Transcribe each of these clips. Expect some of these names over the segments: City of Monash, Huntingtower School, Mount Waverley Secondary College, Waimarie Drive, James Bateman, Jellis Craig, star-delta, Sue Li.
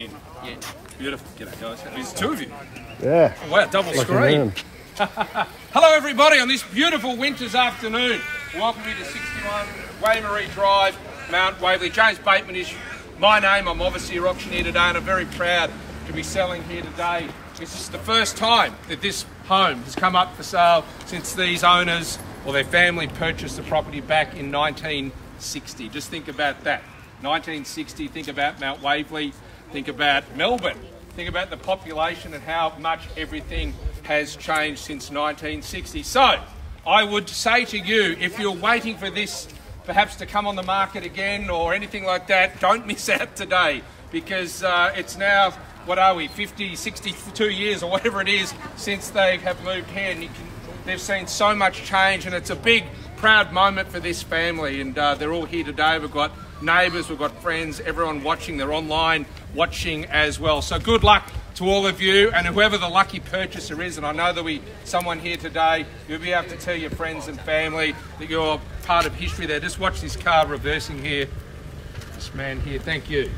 Yeah. Beautiful. G'day guys. There's two of you. Yeah. Oh, wow, double screen. Hello everybody on this beautiful winter's afternoon. Welcome you to 61 Waimarie Drive, Mount Waverley. James Bateman is my name. I'm obviously your auctioneer today and I'm very proud to be selling here today. This is the first time that this home has come up for sale since these owners or their family purchased the property back in 1960. Just think about that. 1960, think about Mount Waverley. Think about Melbourne, think about the population and how much everything has changed since 1960. So I would say to you, if you're waiting for this perhaps to come on the market again or anything like that, don't miss out today, because it's now, what are we, 50, 62 years or whatever it is since they have moved here, and they've seen so much change, and it's a big proud moment for this family, and they're all here today. We've got neighbours, we've got friends, everyone watching, they're online watching as well. So good luck to all of you, and whoever the lucky purchaser is, and I know that someone here today, you'll be able to tell your friends and family that you're part of history there. Just watch this car reversing here, this man here, thank you.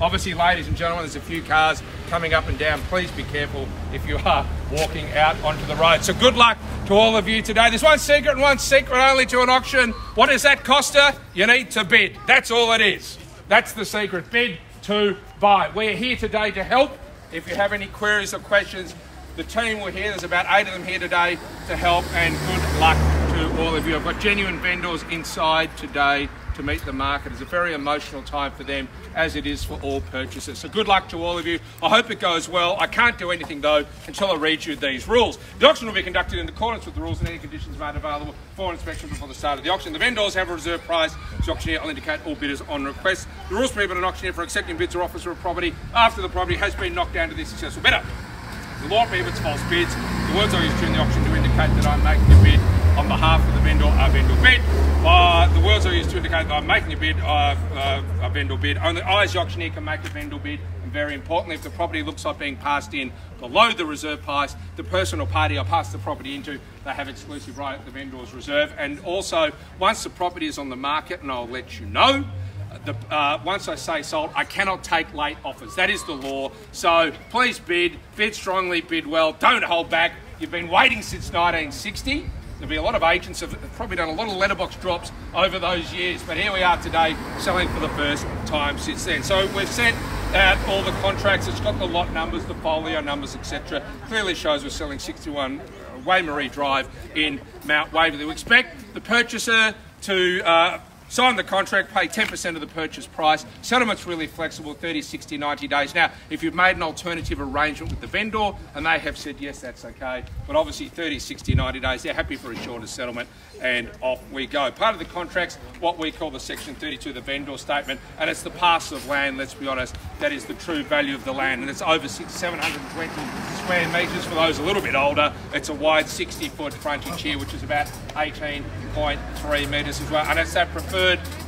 Obviously, ladies and gentlemen, there's a few cars coming up and down. Please be careful if you are walking out onto the road. So good luck to all of you today. There's one secret and one secret only to an auction. What does that cost her? You need to bid. That's all it is. That's the secret. Bid to buy. We're here today to help. If you have any queries or questions, the team were here. There's about 8 of them here today to help, and good luck to all of you. I've got genuine vendors inside today to meet the market. It's a very emotional time for them, as it is for all purchasers. So good luck to all of you. I hope it goes well. I can't do anything though until I read you these rules. The auction will be conducted in accordance with the rules and any conditions made available for inspection before the start of the auction. The vendors have a reserve price. The auctioneer will indicate all bidders on request. The rules prohibit an auctioneer from accepting bids or offers for a property after the property has been knocked down to the successful bidder. The law prohibits false bids. The words I use during the auction to indicate that I'm making a bid on behalf of the vendor are vendor bid. The words I use to indicate that I'm making a bid are a vendor bid. Only I as the auctioneer can make a vendor bid, and very importantly, if the property looks like being passed in below the reserve price, the person or party I pass the property into, they have exclusive right at the vendor's reserve. And also, once the property is on the market, and I'll let you know, once I say sold, I cannot take late offers. That is the law. So please bid strongly, bid well, don't hold back. You've been waiting since 1960. There'll be a lot of agents who have probably done a lot of letterbox drops over those years, but here we are today selling for the first time since then. So we've sent out all the contracts. It's got the lot numbers, the folio numbers, etc. Clearly shows we're selling 61 Waimarie Drive in Mount Waverley. We expect the purchaser to sign the contract, pay 10% of the purchase price. Settlement's really flexible, 30, 60, 90 days. Now, if you've made an alternative arrangement with the vendor and they have said, yes, that's okay, but obviously 30, 60, 90 days, they're happy for a shorter settlement, and off we go. Part of the contract's what we call the Section 32, the vendor statement, and it's the parcel of land, let's be honest, that is the true value of the land, and it's over 720 square metres for those a little bit older. It's a wide 60-foot frontage here, which is about 18.3 metres as well, and it's that preferred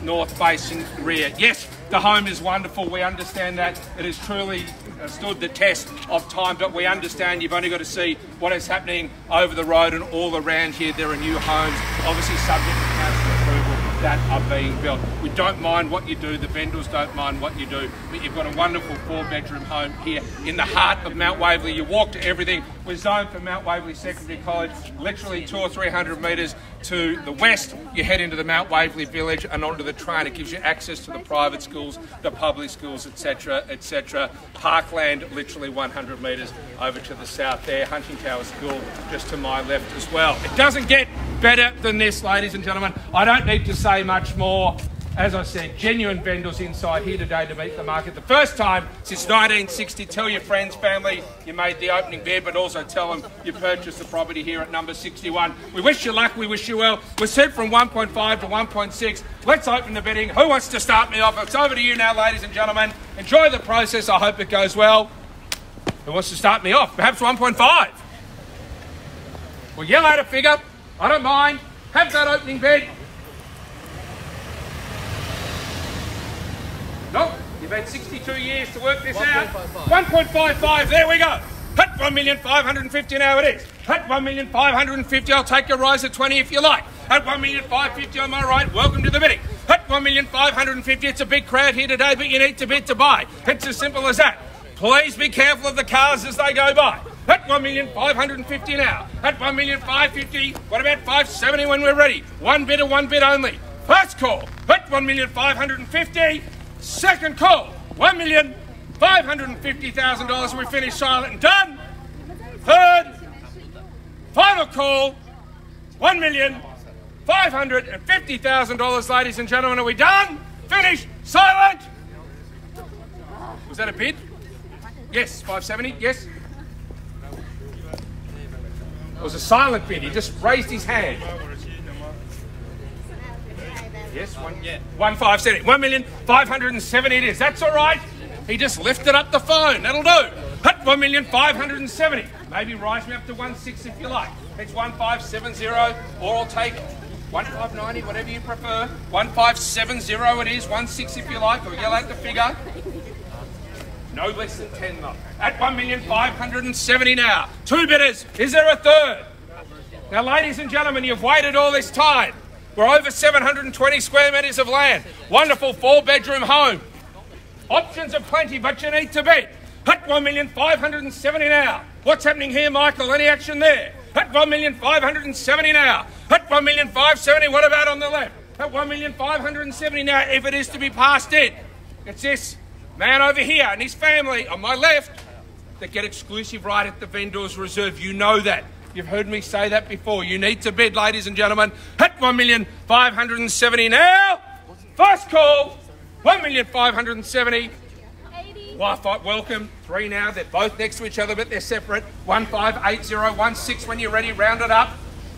north facing rear. Yes, the home is wonderful, we understand that. It has truly stood the test of time, but we understand you've only got to see what is happening over the road and all around here. There are new homes, obviously subject to council approval, that are being built. We don't mind what you do, the vendors don't mind what you do, but you've got a wonderful 4-bedroom home here in the heart of Mount Waverley. You walk to everything. We're zoned for Mount Waverley Secondary College, literally 200 or 300 metres to the west. You head into the Mount Waverley village and onto the train. It gives you access to the private schools, the public schools, etc, etc. Parkland, literally 100 metres over to the south there. Huntingtower School, just to my left as well. It doesn't get better than this, ladies and gentlemen. I don't need to say much more. As I said, genuine vendors inside here today to meet the market. The first time since 1960, tell your friends, family, you made the opening bid, but also tell them you purchased the property here at number 61. We wish you luck, we wish you well. We're set from 1.5 to 1.6. Let's open the bidding. Who wants to start me off? It's over to you now, ladies and gentlemen. Enjoy the process, I hope it goes well. Who wants to start me off? Perhaps 1.5. Well, yell out a figure, I don't mind. Have that opening bid. No, you've had 62 years to work this out. 1.55, there we go. Hut 1,550,000 now it is. Hut 1,550,000, I'll take your rise at 20 if you like. Hut 1,550,000 on my right, welcome to the bidding. Hut 1,550,000, it's a big crowd here today, but you need to bid to buy. It's as simple as that. Please be careful of the cars as they go by. At $1,550,000 an hour. At $1,550,000. What about $570,000 when we're ready? One bid only. First call at $1,550,000. Second call, $1,550,000. We finish silent and done. Third, final call, $1,550,000, ladies and gentlemen. Are we done? Finished. Silent. Was that a bid? Yes, $570,000. Yes. It was a silent bid. He just raised his hand. Yes, $1,570,000 it is. That's all right. He just lifted up the phone. That'll do. At $1,570,000. Maybe rise me up to 1.6 if you like. It's 1,570, or I'll take 1,590, whatever you prefer. 1,570 it is. 1.6 if you like, or yell out the figure. No less than 10 though. At $1,570,000 now. Two bidders. Is there a third? Now, ladies and gentlemen, you've waited all this time. We're over 720 square metres of land. Wonderful four-bedroom home. Options are plenty, but you need to bid. At $1,570,000 now. What's happening here, Michael? Any action there? At $1,570,000 now. At $1,570,000. What about on the left? At $1,570,000 now. If it is to be passed in, it's this man over here and his family on my left that get exclusive right at the vendor's reserve. You know that. You've heard me say that before. You need to bid, ladies and gentlemen. At $1,570,000 now. First call, $1,570,000. Wife, welcome. Three now. They're both next to each other, but they're separate. 1,580, 1.6 when you're ready. Round it up.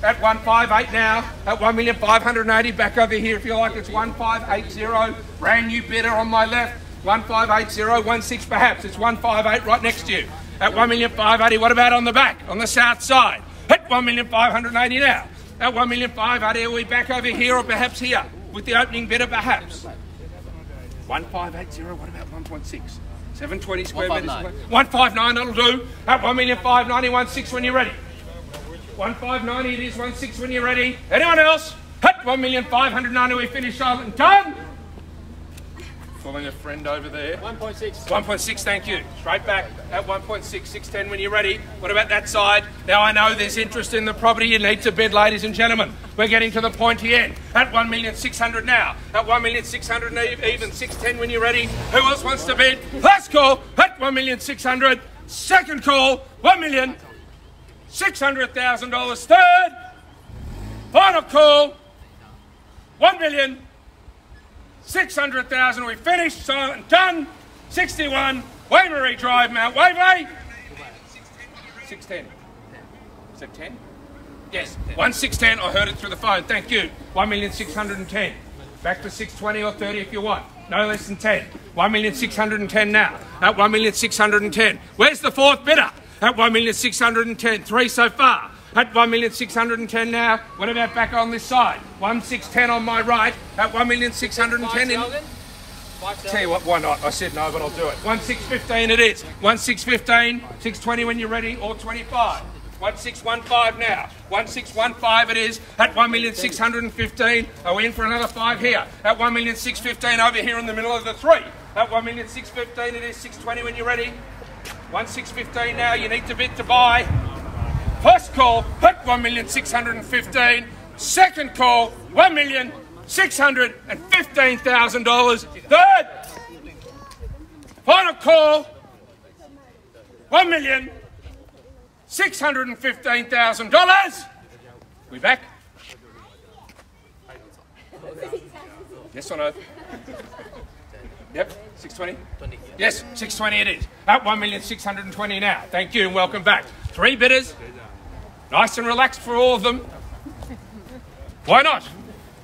At 1,580 now. At $1,580,000. Back over here if you like. It's 1,580. Brand new bidder on my left. 1,580, 1.6 perhaps. It's 1,580 right next to you. At $1,580,000, what about on the back, on the south side? At $1,580,000 now. At $1,580,000, are we back over here or perhaps here with the opening bidder perhaps? 1,580, what about 1.6? 720 square metres. 1,590, that'll do. At $1,590,000, 1.6 when you're ready. 1,590 it is, 1.6 when you're ready. Anyone else? At $1,590,000, we finish Charlotte and done. Calling a friend over there. 1.6. 1.6, thank you. Straight back at 1.6, 610 when you're ready. What about that side? Now I know there's interest in the property. You need to bid, ladies and gentlemen. We're getting to the pointy end. At 1,600,000 now. At 1,600,000 even, 610 when you're ready. Who else wants to bid? First call at 1,600,000. Second call, $1,600,000. Third, final call, $1,600,000, we finished, silent, done. 61, Waimarie Drive, Mount Waverley. 610. Is it 10? Yes, 1,610, I heard it through the phone, thank you. 1,610,000. Back to 620 or 30 if you want. No less than 10. 1,610,000 now. At 1,610,000. Where's the fourth bidder? At 1,610,000. Three so far. At 1,610,000 now. What about back on this side? 1,610,000 on my right. At 1,610,000. Tell you what, why not? I said no, but I'll do it. 1,615,000 it is. 1,615,000. 620 when you're ready, or 25. 1,615,000 now. 1,615,000 it is. At 1,615,000. Are we in for another five here? At 1,615,000 over here in the middle of the three. At 1,615,000 it is. 620 when you're ready. 1,615,000 now. You need to bid to buy. First call at 1,615,000. Second call, $1,615,000. Third, final call, $1,615,000. We back? Yes or no? Yep, 620. Yes, 620 it is. At 1,620,000 now. Thank you and welcome back. Three bidders. Nice and relaxed for all of them. Why not?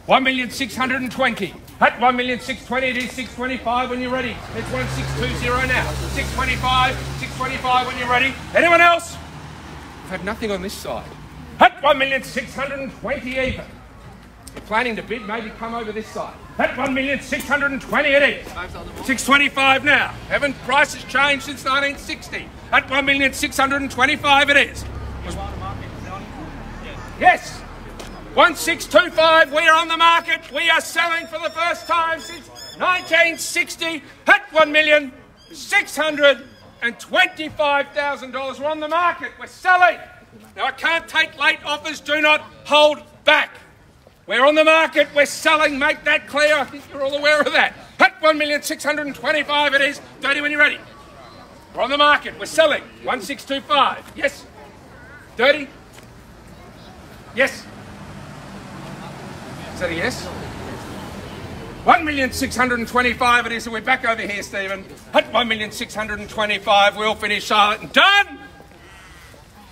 1,620,000. At 1,620,000 it is. 625 when you're ready. It's 1,620 now. 625 when you're ready. Anyone else? I've had nothing on this side. At 1,620,000 even. You're planning to bid, maybe come over this side. At 1,620,000 it is. 625 now. Haven't prices changed since 1960? At 1,625,000 it is. Yes, 1,625, we are on the market. We are selling for the first time since 1960 at $1,625,000. and $25,000 are on the market. We're selling. Now, I can't take late offers. Do not hold back. We're on the market. We're selling. Make that clear. I think you're all aware of that. At 1,625,000 it is. 30 when you're ready. We're on the market. We're selling. 1,625,000. Yes. 30. Yes. Is that a yes? 1,625,000 it is, so we're back over here, Stephen. At 1,625,000, we'll finish Charlotte and done.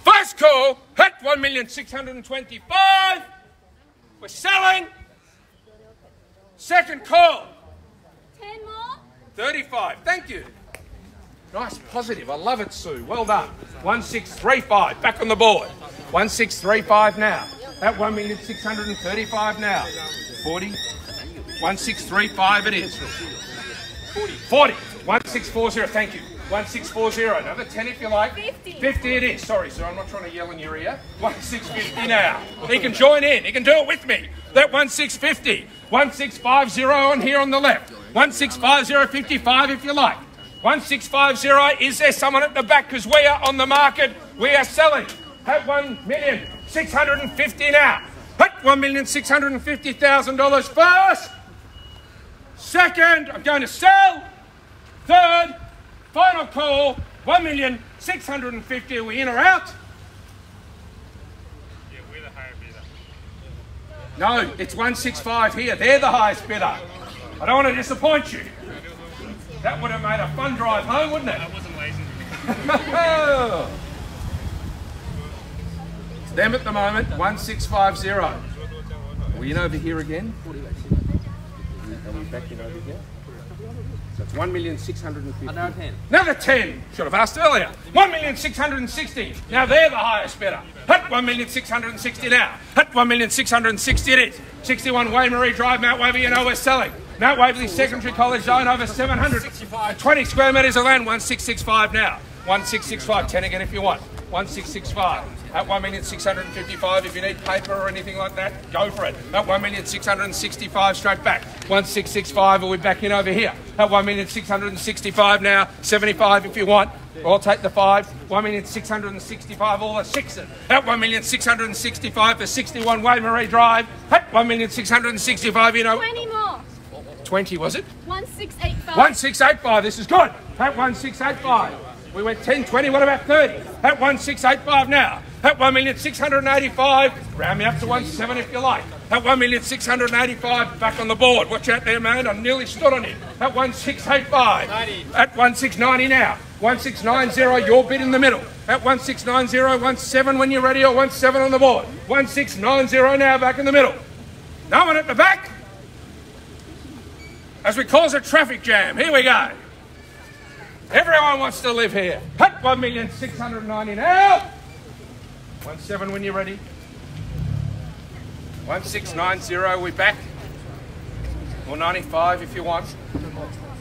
First call, at 1,625,000, we're selling. Second call. 10 more? 35, thank you. Nice, positive, I love it, Sue, well done. 1,635,000, back on the board. 1,635,000 now. At 1,635,000 now. 40. 1,635,000 it is. 40. 1,640. Thank you. 1,640. Another 10 if you like. 50 it is. Sorry, sir. I'm not trying to yell in your ear. 1,650 now. He can join in. He can do it with me. That 1,650. 1,650 on here on the left. 1,650. 55 if you like. 1,650. Is there someone at the back? Because we are on the market. We are selling. At 1,650,000 now. At $1,650,000 first. Second, I'm going to sell. Third, final call, 1,650,000. Are we in or out? Yeah, we're the higher bidder. No, it's 165 here. They're the highest bidder. I don't want to disappoint you. That would have made a fun drive home, wouldn't it? I wasn't lazy. It's them at the moment, 1,650. Are we in over here again? Are we back in over here? So it's 1,650,000. Another 10. Another 10. Should have asked earlier. 1,660,000. Now they're the highest bidder. At 1,660,000 now. At 1,660,000 it is. 61 Waimarie Drive, Mount Waverley. You know we're selling. Mount Waverley Secondary College zone over 720 square metres of land. 1,665,000 now. 1,665,000. 10 again if you want. 1,665,000. At 1,655,000, if you need paper or anything like that, go for it. At 1,665,000, straight back. 1,665,000, we're back in over here. At 1,665,000 now, 75 if you want. I'll take the 5. 1,665,000, all the 6s. At 1,665,000 for 61 Waimarie Drive. At 1,665,000, you know. 20 more. 20 was it? 1,685,000. 1,685,000, this is good. At 1,685,000. We went 10, 20, what about 30? At 1,685,000 now. At 1,685,000, round me up to 1,700 if you like. At 1,685,000, back on the board. Watch out there, man, I nearly stood on him. At 1,685,000. At 1,690 now. 1,690, your bid in the middle. At 1,690, 1,700 when you're ready, or 1,700 on the board. 1,690 now, back in the middle. No one at the back. As we cause a traffic jam, here we go. Everyone wants to live here. At 1,690,000 now. 17 when you're ready. 1,690, we back. Or 95 if you want.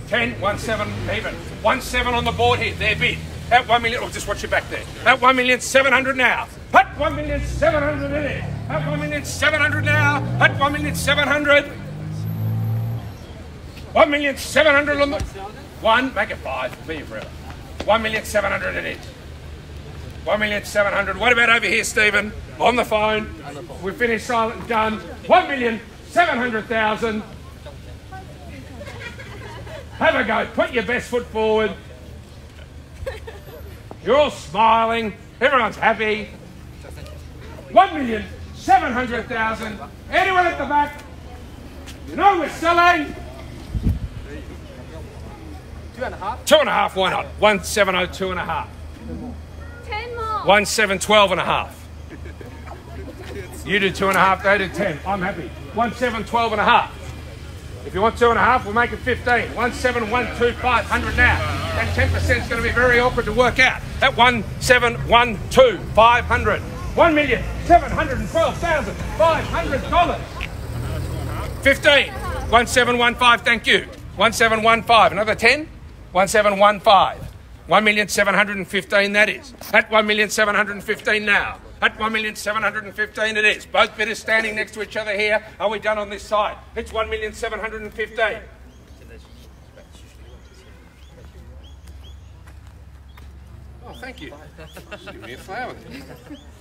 10, 17 even. 17 on the board here, their bid. At 1,000,000, oh, just watch your back there. At 1,700,000 now. At 1,700,000 it is. At 1,700,000 now. At 1,700,000. 1,700,000 on the... 1, make it 5, be forever. 1,700,000 it is. 1,700,000. What about over here, Stephen? On the phone. We finished silent and done. 1,700,000. Have a go. Put your best foot forward. You're all smiling. Everyone's happy. 1,700,000. Anyone at the back? You know we're selling. 2.5? 2.5, why not? 1,702.5. 10 more. 1,712.5. You do 2.5, they do 10. I'm happy. 1,712.5. If you want 2.5, we'll make it 15. 1,712,500 now. That 10% is going to be very awkward to work out. At 1,712,500. $1,712,500. 15. 1,715. Thank you. 1,715. Another 10. 1,715. 1,715,000 that is. At 1,715,000 now. At 1,715,000 it is. Both bidders standing next to each other here. Are we done on this side? It's 1,715,000. Oh, thank you. Just give me a flower.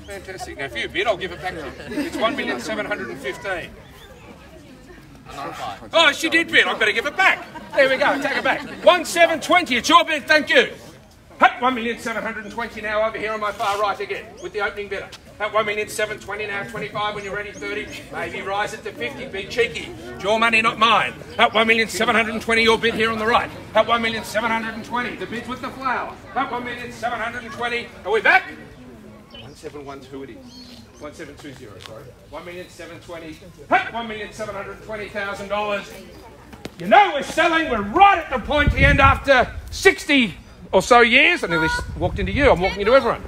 Fantastic. Now, if you bid, I'll give it back to you. It's 1,715,000. Oh, she did bid. I better give it back. There we go. Take it back. 1,720. It's your bid. Thank you. Hey, 1,720,000 now over here on my far right again with the opening bidder. At 1,720,000 now, 25 when you're ready, 30. Maybe rise it to 50. Be cheeky. It's your money, not mine. At 1,720,000, your bid here on the right. At 1,720,000, the bid with the flower. At 1,720,000, are we back? 1,712 it is. 1,720, sorry. 1,720,000. Hey, $1,720,000. You know we're selling. We're right at the pointy end after 60 or so years. I nearly walked into you. I'm walking into everyone.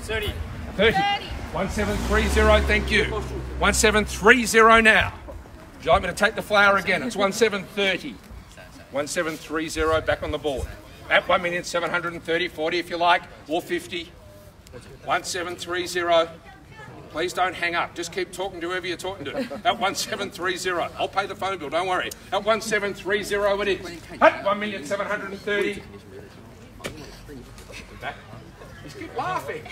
30. 1,730, thank you. 1,730 now. Would you like me to take the flower again? It's 1,730. 1,730 back on the board. At 1,730,40 if you like, or 50. 1,730. Please don't hang up. Just keep talking to whoever you're talking to. At 1,730. I'll pay the phone bill, don't worry. At 1,730 it is. At 1,730,000. Back. Just keep laughing.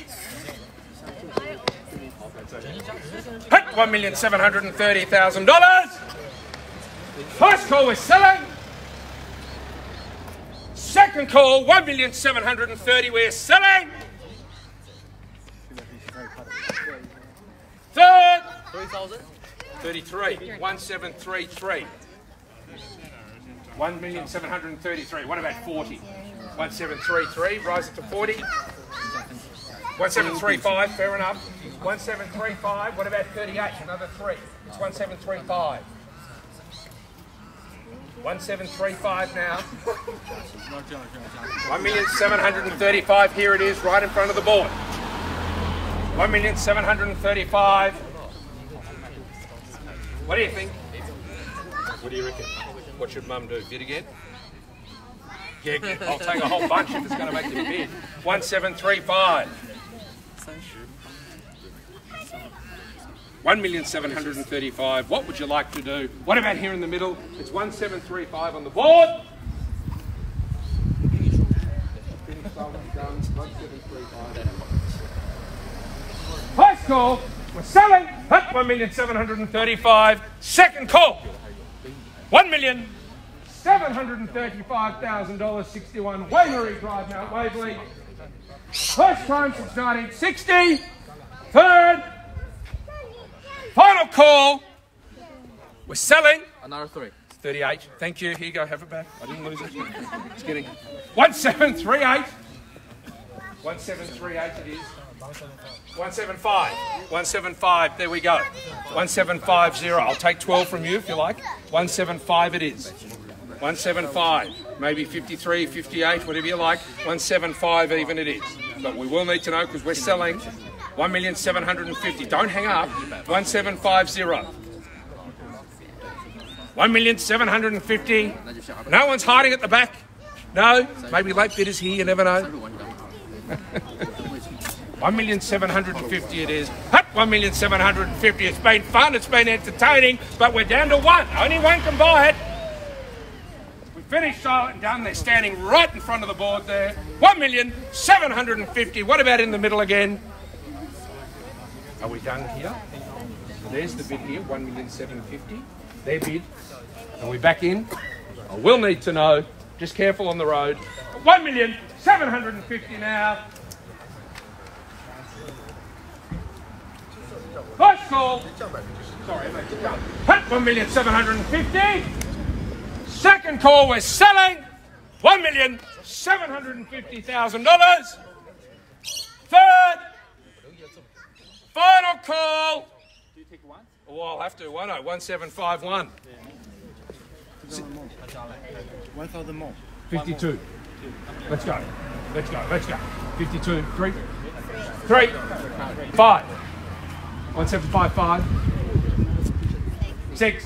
At $1,730,000. First call is selling. Second call, 1,730,000, we're selling. Third, 33, 1,733. 1,733. What about 40? 1,733. Rise it to 40. 1,735, fair enough. 1,735, what about 38? Another 3. It's 1,735. 1,735 now. 1,735, here it is, right in front of the board. 1,735. What do you think? What do you reckon? What should Mum do? Bid again? Yeah, I'll take a whole bunch if it's going to make you bid. 1,735. 1,735,000. What would you like to do? What about here in the middle? It's 1,735 on the board. 1,735. First call, we're selling. 1,735,000. Second call, $1,735,000. 61 Waimarie Drive, Mount Waverley. First time since 1960. Third. Final call. We're selling. Another 3. 38. Thank you. Here you go. Have it back. I didn't lose it. Just kidding. 1,738. 1,738 it is. 1,750. 1,750. There we go. 1,750. I'll take 12 from you if you like. 1,750 it is. 1,750. Maybe 53, 58, whatever you like. 1,750 even it is. But we will need to know because we're selling. 1,750,000. Don't hang up. 1,750. 1,750,000. No one's hiding at the back. No. Maybe late bidders here. You never know. 1,750,000 it is. 1,750,000. It's been fun. It's been entertaining. But we're down to one. Only one can buy it. Finished, silent and done. They're standing right in front of the board there. 1,750,000. What about in the middle again? Are we done here? There's the bid here, 1,750,000. Their bid. Are we back in? I will need to know. Just careful on the road. 1,750,000 now. First call. Sorry, mate. 1,750,000. Second call, we're selling. $1,750,000. Third. Final call. Do you take one? Oh, I'll have to. 1,751. 1,000 more. 52. Let's go. Let's go. Let's go. 52. 3. 3. 5. 1,755. 6.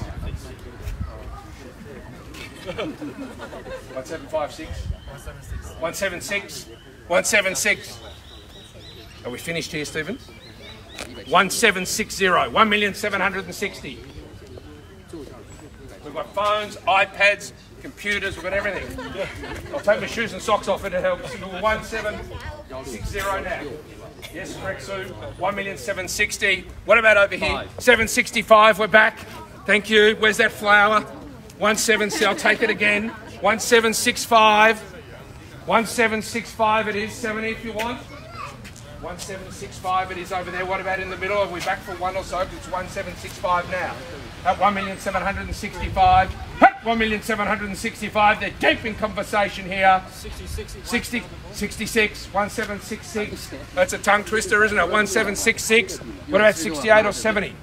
1,756. 1,760. 1,760. Are we finished here, Stephen? 1,760. 1,760,000. We've got phones, iPads, computers, we've got everything. I'll take my shoes and socks off if it helps. 1,760 now. Yes, correct, Sue. 1,760,000. What about over here? 765. We're back. Thank you. Where's that flower? 1,760. I'll take it again. 1,765. 1,765. It is 70 if you want. 1,765 it is over there. What about in the middle? Are we back for one or so? It's 1,765 now. At 1,765,000. 1,765,000. They're deep in conversation here. 66. 1,766. That's a tongue twister, isn't it? 1,766. What about 68 or 70?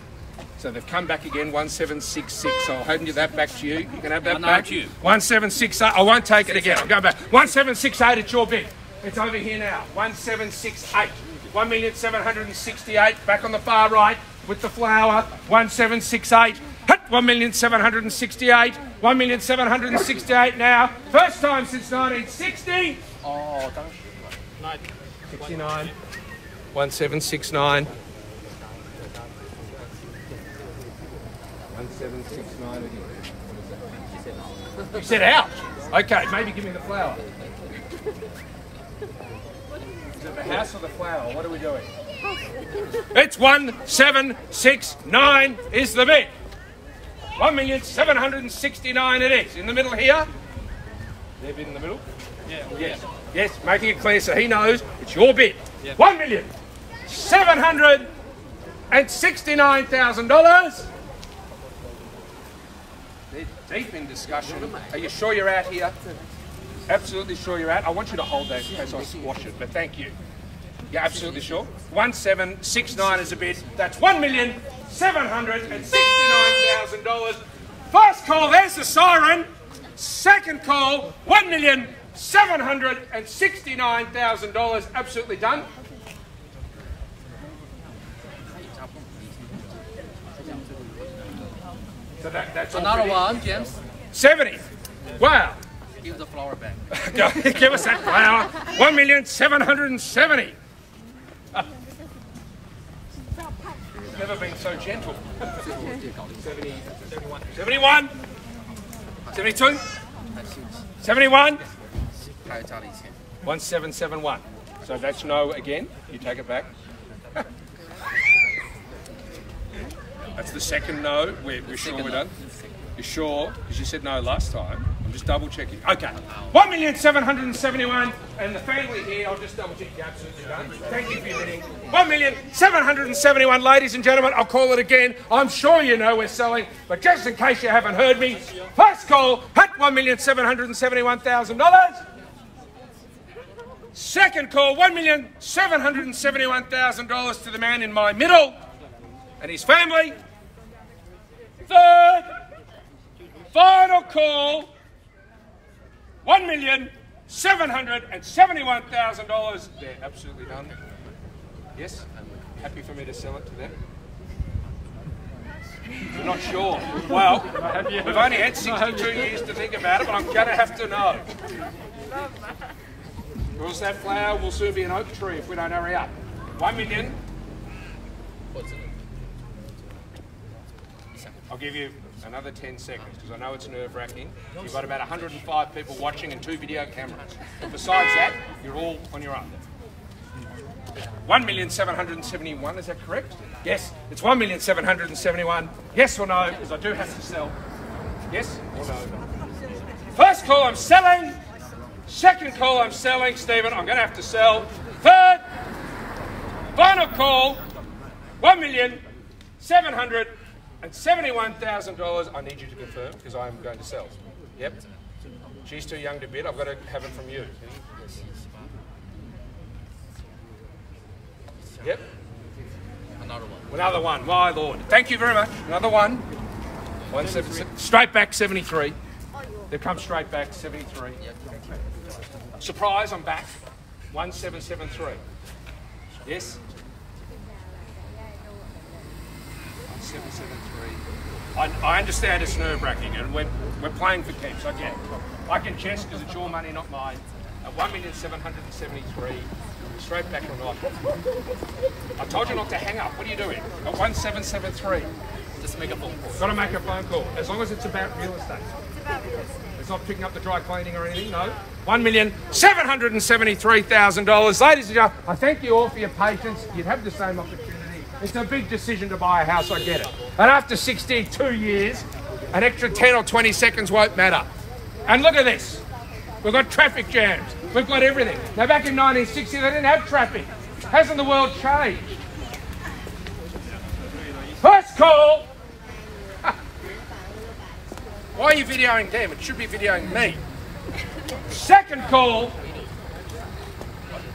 So they've come back again. 1,766. So I'll hand you that back to you. You can have that back. 1,768. I won't take it again. I'll go back. 1,768. It's your bid. It's over here now. 1,768. 1,768,000. Back on the far right with the flower. 1,768,000. 1,768,000. 1,768,000 now. First time since 1960. Oh, don't shoot, mate. 69. 1,769. 1,769. You said out. Okay, maybe give me the flower. Is it the house or the flower? What are we doing? It's 1,769 is the bid. 1,769 it is. In the middle here? Their bid in the middle? Yeah. Yes. Yes, making it clear so he knows it's your bid. Yeah. $1,769,000. They're deep in discussion. Are you sure you're out here? Absolutely sure you're out. I want you to hold that in case I squash it, but thank you. You're absolutely sure. 1,769 is a bid. That's $1,769,000. First call, there's the siren. Second call, $1,769,000. Absolutely done. So that's another one, James. 70. Wow. Give the flower back. Give us that flower. 1,770,000. Never been so gentle. 71. 72. 71. 1,771. So that's no again. You take it back. That's the second no. We're sure we're done. You're sure? Because you said no last time. I'm just double checking. Okay. 1,771,000 and the family here, I'll just double check you absolutely done. Thank you for your bidding. 1,771,000, ladies and gentlemen, I'll call it again. I'm sure you know we're selling, but just in case you haven't heard me, first call at $1,771,000. Second call, $1,771,000 to the man in my middle and his family. Third, final call. $1,771,000. They're absolutely done. Yes? Happy for me to sell it to them? I'm not sure. Well, we've only had 62 years to think about it, but I'm going to have to know. Because that flower will soon be an oak tree if we don't hurry up. 1,000,000. What's it? I'll give you another 10 seconds, because I know it's nerve-wracking. You've got about 105 people watching and 2 video cameras. Besides that, you're all on your own. 1,771,000, is that correct? Yes, it's 1,771,000. Yes or no, because I do have to sell. Yes or no? First call, I'm selling. Second call, I'm selling. Stephen, I'm going to have to sell. Third, final call, $1,771,000, I need you to confirm because I am going to sell. Yep. She's too young to bid. I've got to have it from you. Yep. Another one. My lord. Thank you very much. Another one. 1,770,000. Straight back 73. They've come straight back 73. Surprise! I'm back. 1,773. Yes. 773. I understand it's nerve-wracking, and we're playing for keeps. I get it. I can chess because it's your money, not mine. At 1,773,000, straight back or not. I told you not to hang up. What are you doing? At 1,773,000. Just make a phone call. Got to make a phone call. As long as it's about real estate. It's about real estate. It's not picking up the dry cleaning or anything, no. $1,773,000. Ladies and gentlemen, I thank you all for your patience. You'd have the same opportunity. It's a big decision to buy a house, I get it. And after 62 years, an extra 10 or 20 seconds won't matter. And look at this. We've got traffic jams. We've got everything. Now, back in 1960, they didn't have traffic. Hasn't the world changed? First call. Why are you videoing them? It should be videoing me. Second call.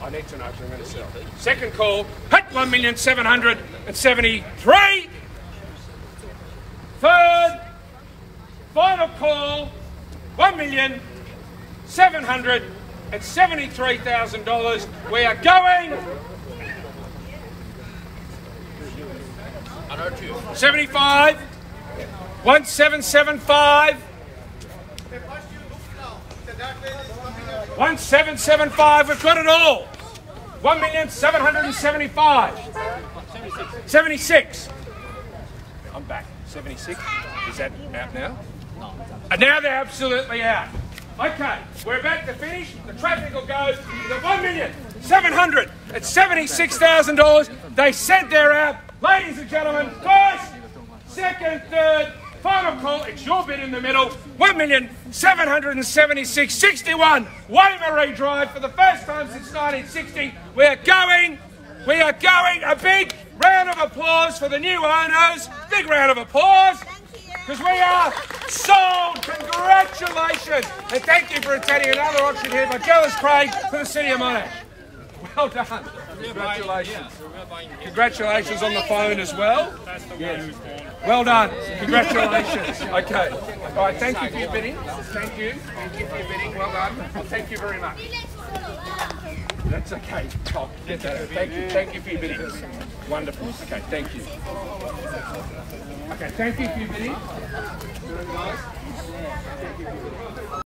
I need to know if I'm going to sell. Second call. Hit 1,773,000. Third. Final call. $1,773,000. We are going. 75. 1775. 1775. We've got it all. 1,775,000. 76. I'm back. 76. Is that out now? No. And now they're absolutely out. Okay, we're about to finish. The traffic will go to $1,776,000. They said they're out. Ladies and gentlemen, first, second, third, final call. It's your bid in the middle. $1,776,061. Waimarie Drive for the first time since 1960. We are going. A big round of applause for the new owners. Big round of applause. Because we are sold. Congratulations. And thank you for attending another auction here by Jellis Craig for the City of Monash. Well done. Congratulations. Congratulations on the phone as well. Yes. Well done. Congratulations. Okay. All right. Thank you for your bidding. Thank you. Thank you for your bidding. Well done. Well, thank you very much. That's okay. Oh, get that. Thank you. Thank you for your bidding. Wonderful. Okay. Thank you. Okay, thank you for your bidding. Very nice.